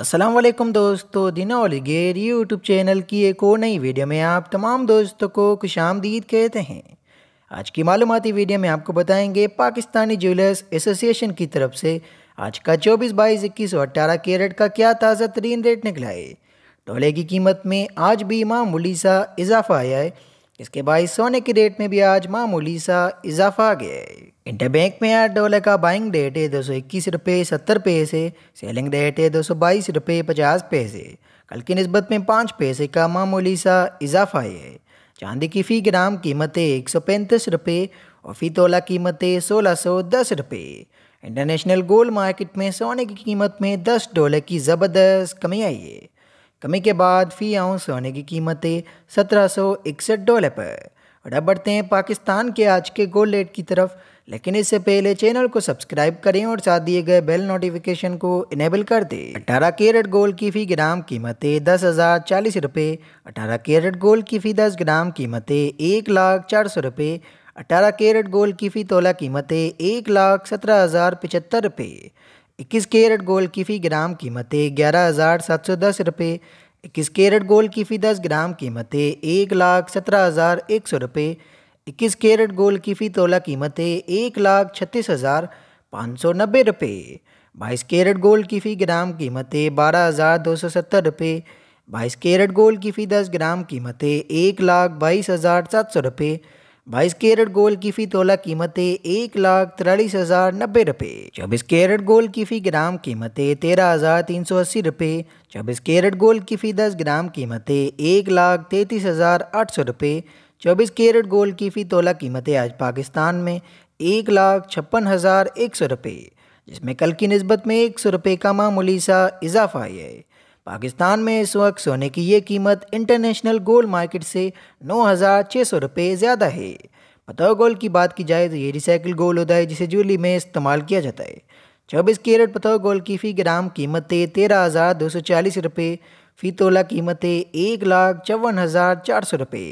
अस्सलाम वालेकुम दोस्तों, दिनॉलिगेर यूट्यूब चैनल की एक और नई वीडियो में आप तमाम दोस्तों को खुशामदीद कहते हैं। आज की मालूमाती वीडियो में आपको बताएंगे पाकिस्तानी ज्वेलर्स एसोसिएशन की तरफ से आज का 24/22, 21 और 18 कैरेट का क्या ताज़ा तरीन रेट निकला है। तोले की कीमत में आज भी मामूली सा इजाफा आया है। इसके बाद सोने के रेट में भी आज मामूली सा इजाफा आ गया है। इंडिया बैंक में $8 का बाइंग रेट है 221.70 रुपये, सेलिंग रेट है 222.50 रुपये। कल की नस्बत में 5 पैसे का मामूली सा इजाफा है। चांदी की फ़ी ग्राम कीमत है 135 रुपये और फ़ी तोला कीमत है 1610 रुपये। इंटरनेशनल गोल मार्केट में सोने की कीमत में $10 की ज़बरदस्त कमी आई है। कमी के बाद फ़ी आउंस सोने की कीमतें $1761 पर। और अब बढ़ते हैं पाकिस्तान के आज के गोल्ड रेट की तरफ, लेकिन इससे पहले चैनल को सब्सक्राइब करें और साथ दिए गए बेल नोटिफिकेशन को इनेबल कर दें। 18 कैरेट गोल्ड की फ़ी ग्राम कीमतें 10,040 रुपये, 18 कैरेट गोल्ड की फ़ी 10 ग्राम कीमतें 1,04,000 रुपये, 18 कैरेट गोल्ड की फ़ी तोला कीमतें 1,17,075 रुपये, 21 कैरेट गोल्ड की फ़ी ग्राम कीमतें 11,710 रुपये, 21 कैरेट गोल्ड की फ़ी 10 ग्राम कीमतें 1,17,100 रुपये, 21 कैरेट गोल्ड की फ़ी तोला कीमतें 1,36,590 रुपये, 22 कैरेट गोल्ड की फ़ी ग्राम कीमतें 12,270 रुपये, 22 कैरेट गोल्ड की फ़ी 10 ग्राम कीमतें 1,22,700 रुपये, 22 कैरेट गोल्ड की फ़ी तोला कीमतें 1,43,090 रुपये, 24 कैरेट गोल्ड की फ़ी ग्राम कीमतें 13,380 रुपये, 24 कैरेट गोल्ड की फ़ी 10 ग्राम कीमतें 1,33,800 रुपये, 24 कैरेट गोल्ड की फ़ी तोला कीमतें आज पाकिस्तान में 1,56,100 रुपये, जिसमें कल की नस्बत में 100 रुपये का मामूली सा इजाफा आया है। पाकिस्तान में इस वक्त सोने की ये कीमत इंटरनेशनल गोल मार्केट से 9,600 रुपये ज़्यादा है। पता गोल की बात की जाए तो ये रिसाइकिल गोल होता है जिसे जूली में इस्तेमाल किया जाता है। 24 कैरेट पता गोल की फ़ी ग्राम कीमतें 13,240 रुपये, फ़ी तोला कीमतें 1,54,400 रुपये।